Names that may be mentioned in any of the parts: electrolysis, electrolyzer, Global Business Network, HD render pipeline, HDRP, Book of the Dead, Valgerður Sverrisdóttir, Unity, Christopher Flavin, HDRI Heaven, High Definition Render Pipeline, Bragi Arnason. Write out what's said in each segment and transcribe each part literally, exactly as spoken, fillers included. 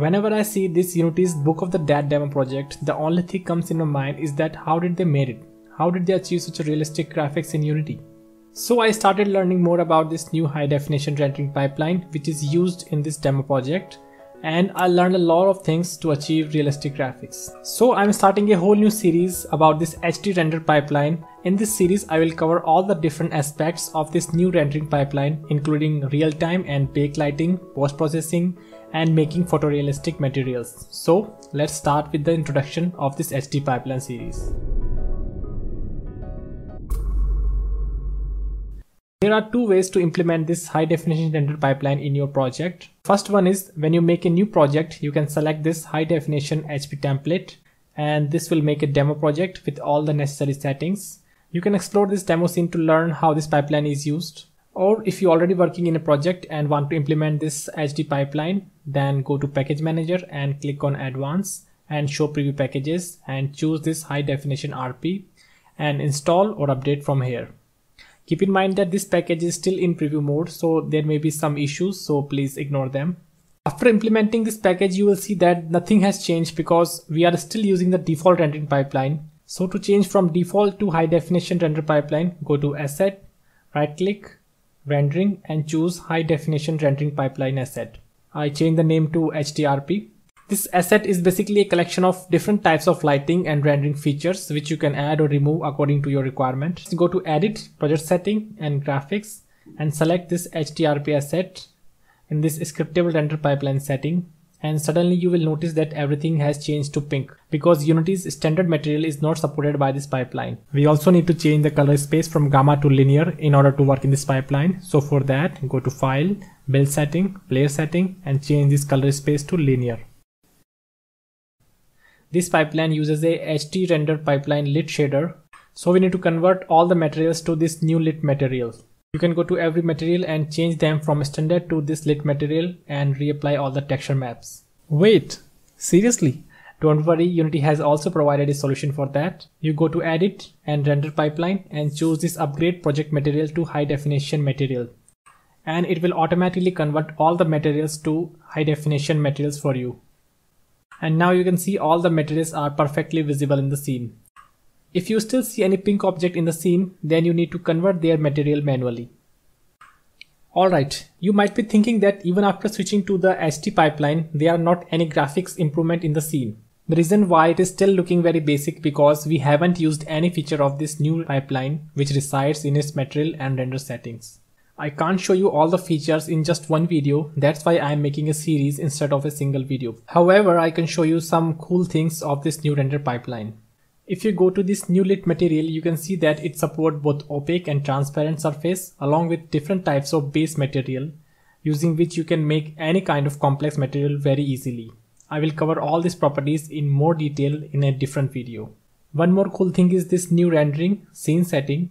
Whenever I see this Unity's Book of the Dead demo project, the only thing comes in my mind is that how did they made it? How did they achieve such a realistic graphics in Unity? So I started learning more about this new high definition rendering pipeline which is used in this demo project, and I learned a lot of things to achieve realistic graphics. So I'm starting a whole new series about this H D render pipeline. In this series I will cover all the different aspects of this new rendering pipeline, including real-time and backlighting, post-processing and making photorealistic materials. So let's start with the introduction of this H D pipeline series. There are two ways to implement this high definition render pipeline in your project. First one is when you make a new project, you can select this high definition H D template, and this will make a demo project with all the necessary settings. You can explore this demo scene to learn how this pipeline is used. Or if you're already working in a project and want to implement this H D pipeline, then go to Package Manager and click on Advanced and Show Preview Packages and choose this high definition R P and install or update from here. Keep in mind that this package is still in preview mode, so there may be some issues, so please ignore them. After implementing this package, you will see that nothing has changed because we are still using the default rendering pipeline. So to change from default to high definition render pipeline, go to Asset, right click, Rendering and choose High Definition Rendering Pipeline Asset. I change the name to H D R P. This asset is basically a collection of different types of lighting and rendering features which you can add or remove according to your requirement. Just go to Edit, Project Setting and Graphics and select this H D R P asset in this scriptable render pipeline setting, and suddenly you will notice that everything has changed to pink because Unity's standard material is not supported by this pipeline. We also need to change the color space from gamma to linear in order to work in this pipeline. So for that, go to File, Build Setting, Player Setting and change this color space to linear. This pipeline uses a H D render pipeline lit shader, so we need to convert all the materials to this new lit material. You can go to every material and change them from standard to this lit material and reapply all the texture maps. Wait, seriously? Don't worry, Unity has also provided a solution for that. You go to Edit and Render Pipeline and choose this Upgrade Project Material to High Definition Material. And it will automatically convert all the materials to high definition materials for you. And now you can see all the materials are perfectly visible in the scene. If you still see any pink object in the scene, then you need to convert their material manually. Alright, you might be thinking that even after switching to the H D pipeline, there are not any graphics improvement in the scene. The reason why it is still looking very basic because we haven't used any feature of this new pipeline which resides in its material and render settings. I can't show you all the features in just one video, that's why I am making a series instead of a single video. However, I can show you some cool things of this new render pipeline. If you go to this new lit material, you can see that it supports both opaque and transparent surface along with different types of base material, using which you can make any kind of complex material very easily. I will cover all these properties in more detail in a different video. One more cool thing is this new rendering, scene setting.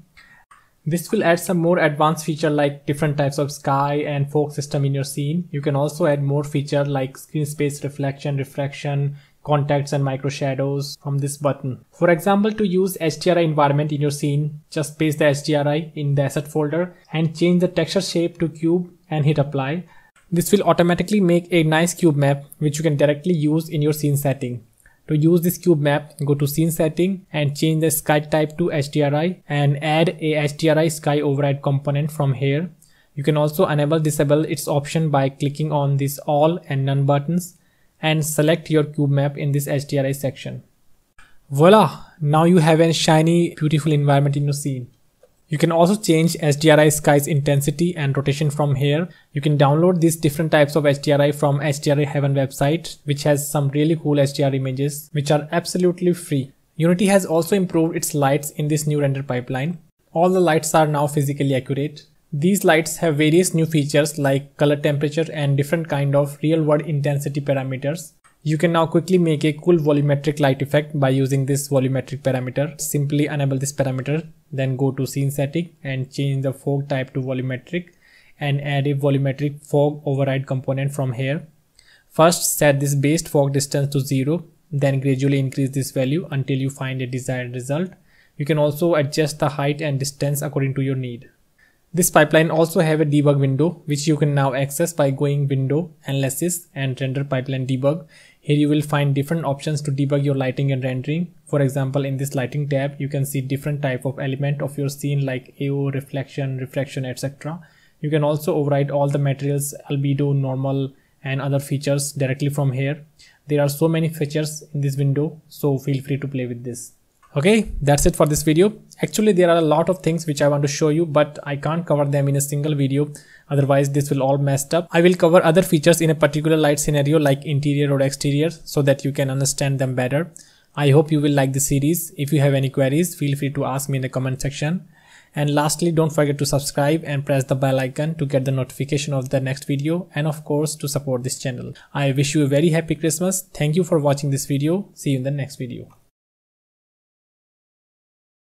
This will add some more advanced feature like different types of sky and fog system in your scene. You can also add more feature like screen space reflection, refraction, contacts and micro shadows from this button. For example, to use H D R I environment in your scene, just paste the H D R I in the asset folder and change the texture shape to cube and hit apply. This will automatically make a nice cube map which you can directly use in your scene setting. To use this cube map, go to Scene Setting and change the sky type to H D R I and add a H D R I sky override component from here. You can also enable disable its option by clicking on this All and None buttons and select your cube map in this H D R I section. Voila! Now you have a shiny, beautiful environment in your scene. You can also change H D R I sky's intensity and rotation from here. You can download these different types of H D R I from H D R I Heaven website, which has some really cool H D R images which are absolutely free. Unity has also improved its lights in this new render pipeline. All the lights are now physically accurate. These lights have various new features like color temperature and different kind of real-world intensity parameters. You can now quickly make a cool volumetric light effect by using this volumetric parameter. Simply enable this parameter, then go to Scene Setting and change the fog type to volumetric and add a volumetric fog override component from here. First set this base fog distance to zero, then gradually increase this value until you find a desired result. You can also adjust the height and distance according to your need. This pipeline also have a debug window, which you can now access by going window, analysis and render pipeline debug. Here you will find different options to debug your lighting and rendering. For example, in this lighting tab, you can see different type of element of your scene like A O, reflection, refraction, et cetera. You can also override all the materials, albedo, normal and other features directly from here. There are so many features in this window, so feel free to play with this. Okay, that's it for this video. Actually, there are a lot of things which I want to show you, but I can't cover them in a single video. Otherwise, this will all messed up. I will cover other features in a particular light scenario like interior or exterior so that you can understand them better. I hope you will like this series. If you have any queries, feel free to ask me in the comment section. And lastly, don't forget to subscribe and press the bell icon to get the notification of the next video and of course to support this channel. I wish you a very happy Christmas. Thank you for watching this video. See you in the next video.